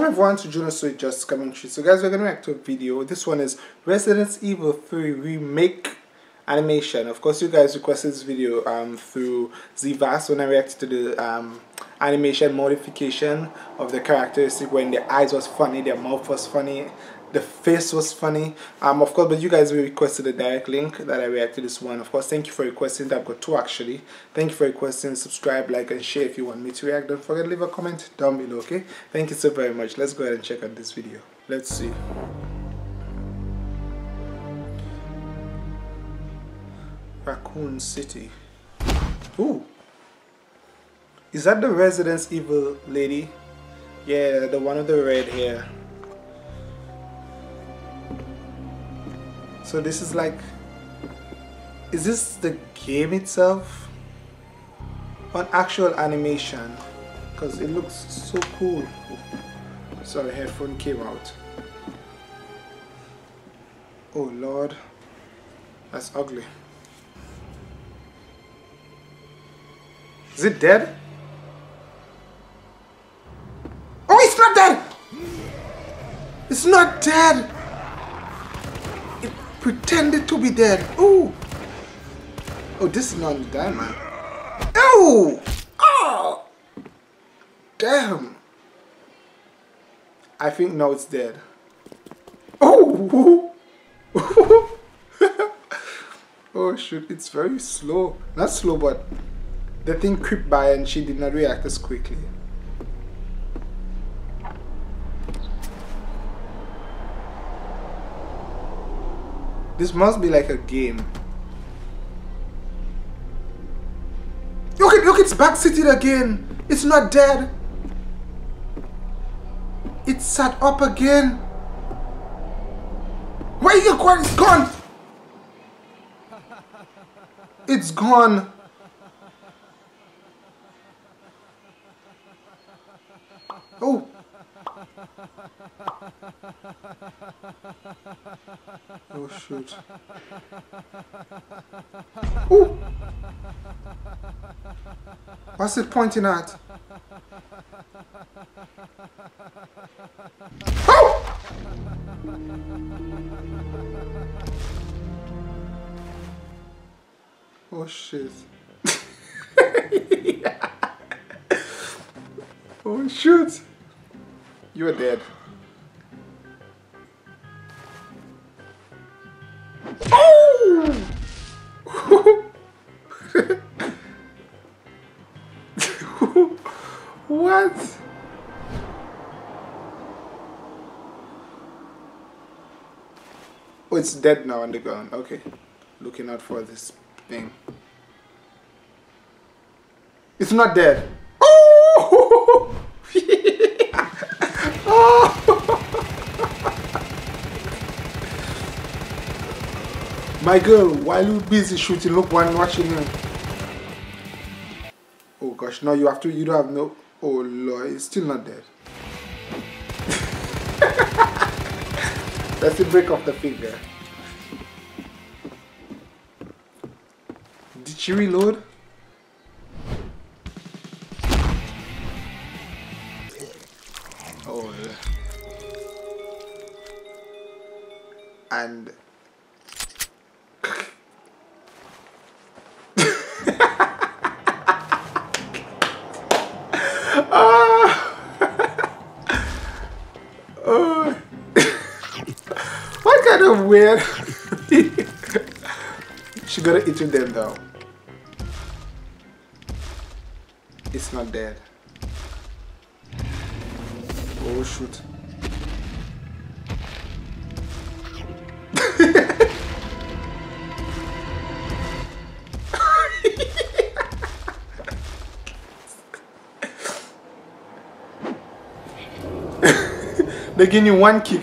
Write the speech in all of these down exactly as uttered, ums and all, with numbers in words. Welcome everyone to Junosuede Just Commentary. So guys, we're going to react to a video. This one is Resident Evil three Remake Animation. Of course, you guys requested this video um, through ZVAS when I reacted to the um, animation modification of the characteristic when their eyes was funny, their mouth was funny, the face was funny. Um, of course, but you guys requested a direct link that I reacted to this one. Of course, thank you for requesting. I've got two actually. Thank you for requesting. Subscribe, like, and share if you want me to react. Don't forget to leave a comment down below, okay? Thank you so very much. Let's go ahead and check out this video. Let's see. Raccoon City. Ooh. Is that the Resident Evil lady? Yeah, the one with the red hair. So this is like, is this the game itself? An actual animation, because it looks so cool. Sorry, headphone came out. Oh Lord, that's ugly. Is it dead? Oh, it's not dead! It's not dead! Pretended to be dead. Ooh. Oh, this is not the diamond. Ew! Oh! Damn. I think now it's dead. Oh! Oh shoot, it's very slow. Not slow, but the thing crept by and she did not react as quickly. This must be like a game. Look, look, it's back-seated again. It's not dead. It's sat up again. Where you going? It's gone. It's gone. Oh. Oh shoot. Ooh. What's it pointing at? Oh! Oh shit. Oh shoot. You are dead. What? Oh, it's dead now on the ground. Okay. Looking out for this thing. It's not dead. Oh! Oh! My girl, while you're busy shooting, look, one watching you. Oh gosh, no, you have to, you don't have no. Oh Lord, it's still not dead. That's the break of the finger. Did she reload? Oh yeah. And weird. She gotta eat with them though. It's not dead. Oh shoot. They give you one kick.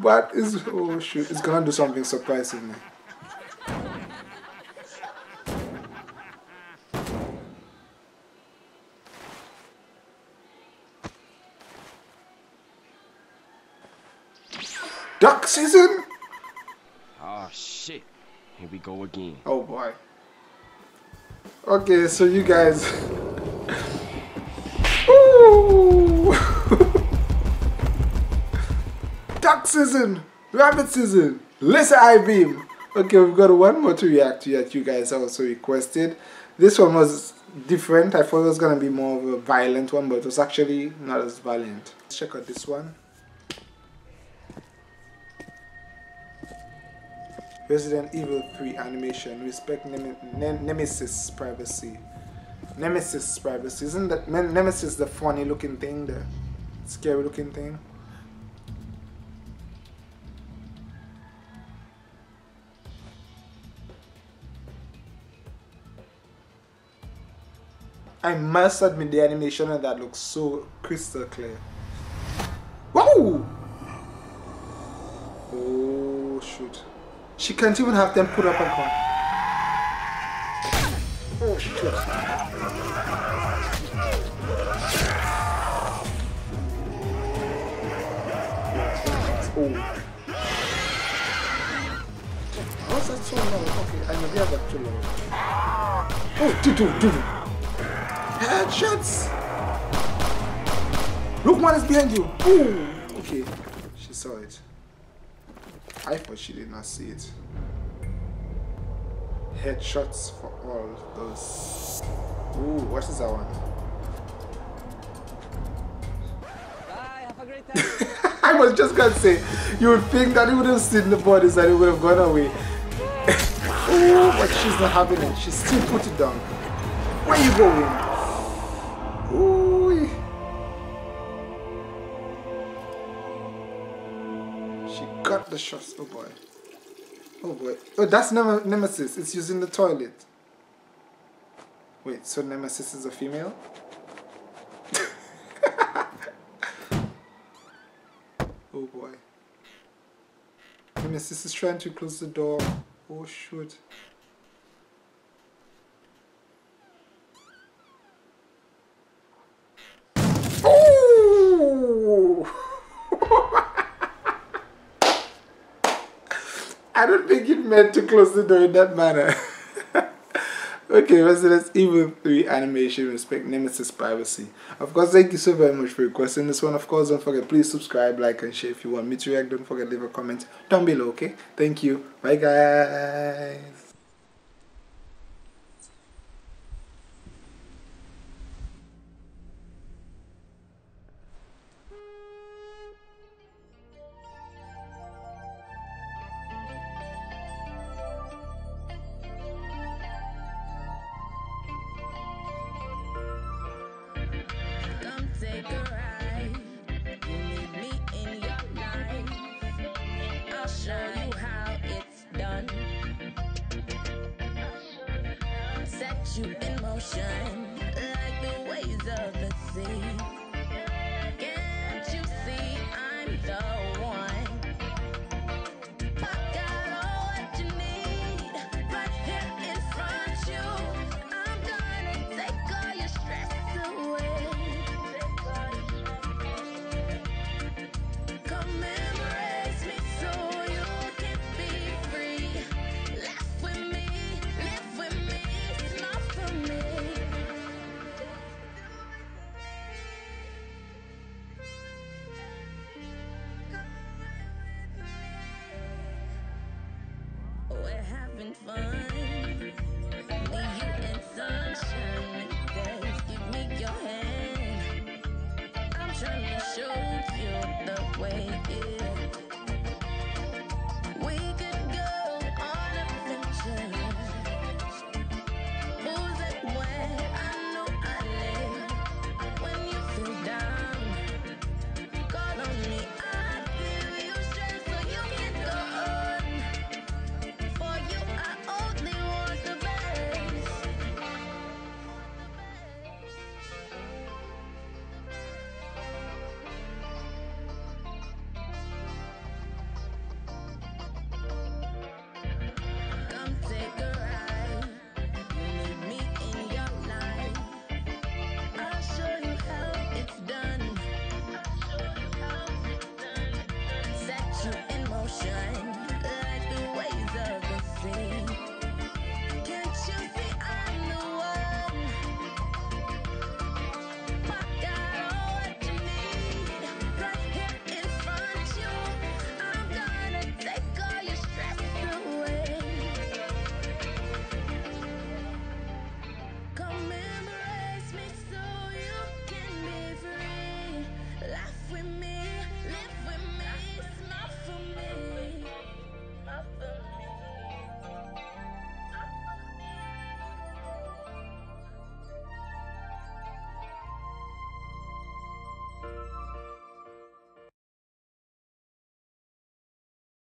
What is, oh shoot, it's gonna do something surprising me. Duck season? Oh shit, here we go again. Oh boy. Okay, so you guys. Ooh! Duck season! Rabbit season! Laser eye beam! Okay, we've got one more to react to that you guys also requested. This one was different. I thought it was gonna be more of a violent one, but it was actually not as violent. Let's check out this one. Resident Evil three animation. Respect Neme ne Nemesis privacy. Nemesis privacy. Isn't that ne Nemesis the funny looking thing, the scary looking thing? I must admit the animation of that looks so crystal clear. Whoa! Oh shoot. She can't even have them put up and come. Oh shit. Oh. How's that so long? Okay, I know they have that too long. Oh, do do do. Headshots! Look what is behind you! Ooh! Okay, she saw it. I thought she did not see it. Headshots for all those. Ooh, what is that one? Bye, have a great time. I was just gonna say, you would think that it would have seen the bodies and it would have gone away. Ooh, but she's not having it. She still put it down. Where you going? Got the shots. Oh boy. Oh boy. Oh, that's Nem Nemesis. It's using the toilet. Wait, so Nemesis is a female? Oh boy. Nemesis is trying to close the door. Oh shoot. I don't think it meant to close the door in that manner. Okay, Resident Evil three animation, respect Nemesis privacy. Of course, thank you so very much for requesting this one. Of course, don't forget, please subscribe, like, and share if you want me to react. Don't forget, leave a comment down below, okay? Thank you. Bye, guys. Take a ride, you need me in your life, and I'll show you how it's done. Set you in motion, like the waves of the sea. Can't you see I'm the one?